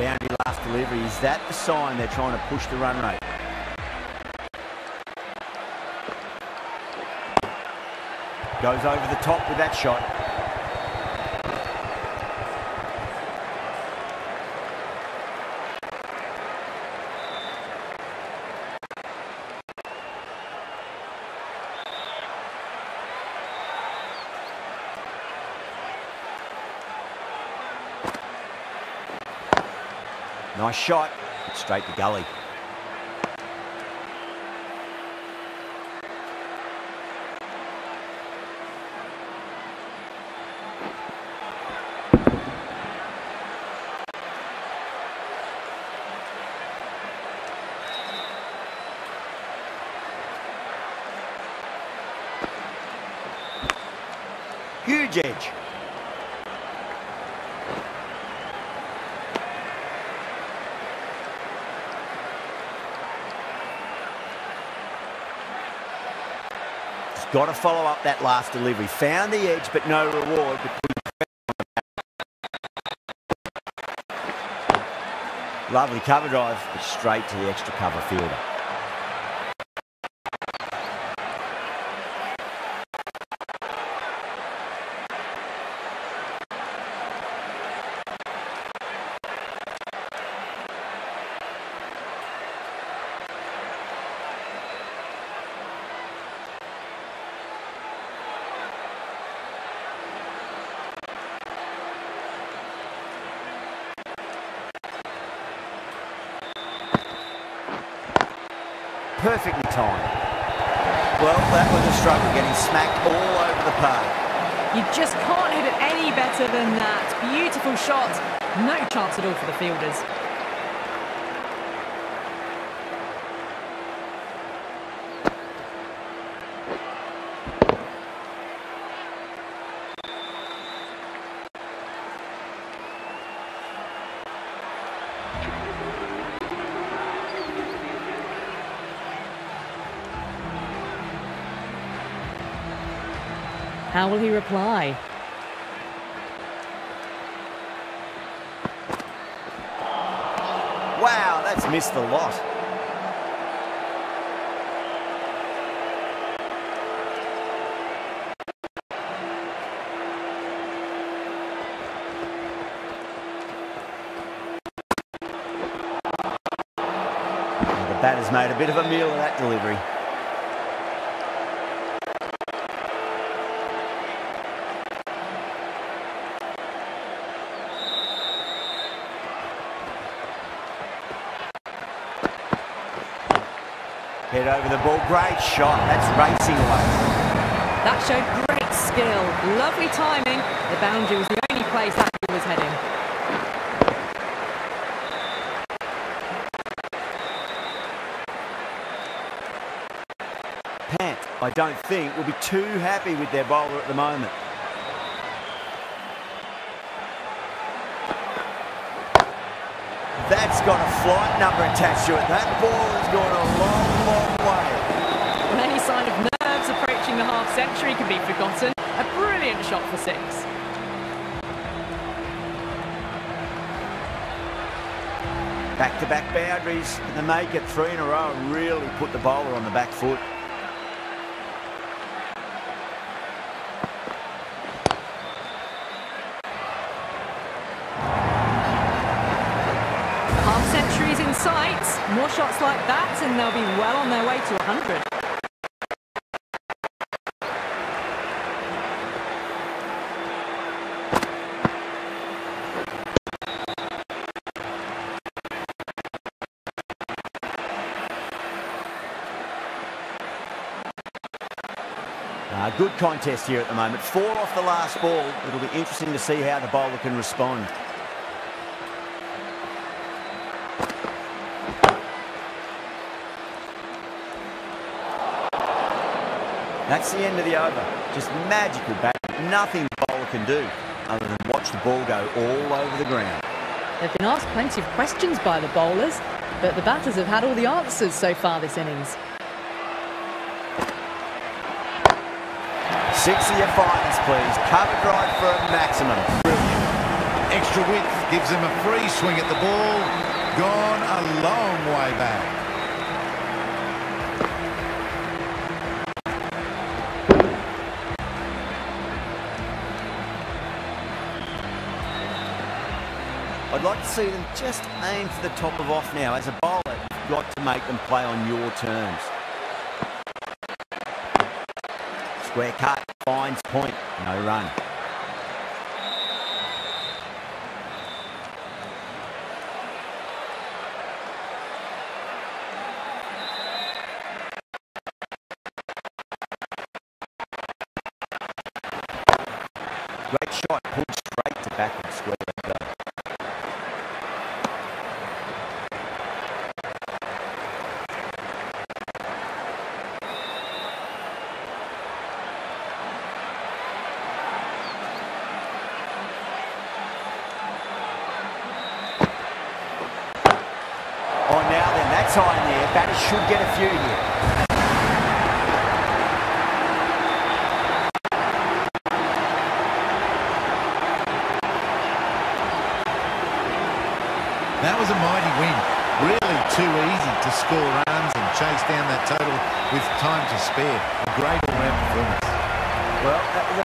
Boundary last delivery, is that the sign they're trying to push the run rate? Goes over the top with that shot. Nice shot. Straight to gully. Huge edge. He's got to follow up that last delivery. Found the edge, but no reward. Lovely cover drive, but straight to the extra cover fielder. Perfectly timed. Well, that was a struggle, getting smacked all over the park. You just can't hit it any better than that. Beautiful shot. No chance at all for the fielders. How will he reply? Wow, that's missed the lot. The batter's made a bit of a meal of that delivery. Head over the ball, great shot, that's racing away. That showed great skill, lovely timing. The boundary was the only place that ball was heading. Pant, I don't think, will be too happy with their bowler at the moment. That's got a flight number attached to it. That ball has gone a long, long way. Well, any sign of nerves approaching the half-century can be forgotten. A brilliant shot for six. Back-to-back boundaries, and they make it three in a row and really put the bowler on the back foot. More shots like that and they'll be well on their way to one hundred. Uh, good contest here at the moment. Four off the last ball. It'll be interesting to see how the bowler can respond. That's the end of the over. Just magical batting. Nothing the bowler can do other than watch the ball go all over the ground. They've been asked plenty of questions by the bowlers, but the batters have had all the answers so far this innings. Six of your finals, please. Cover drive for a maximum. Brilliant. Extra width gives them a free swing at the ball. Gone a long way back. I'd like to see them just aim for the top of off now. As a bowler, you've got to make them play on your terms. Square cut, finds point, no run. Great shot, pulled straight to backward square. Should get a few here. That was a mighty win. Really too easy to score runs and chase down that total with time to spare. A great all-round performance. Well, that was a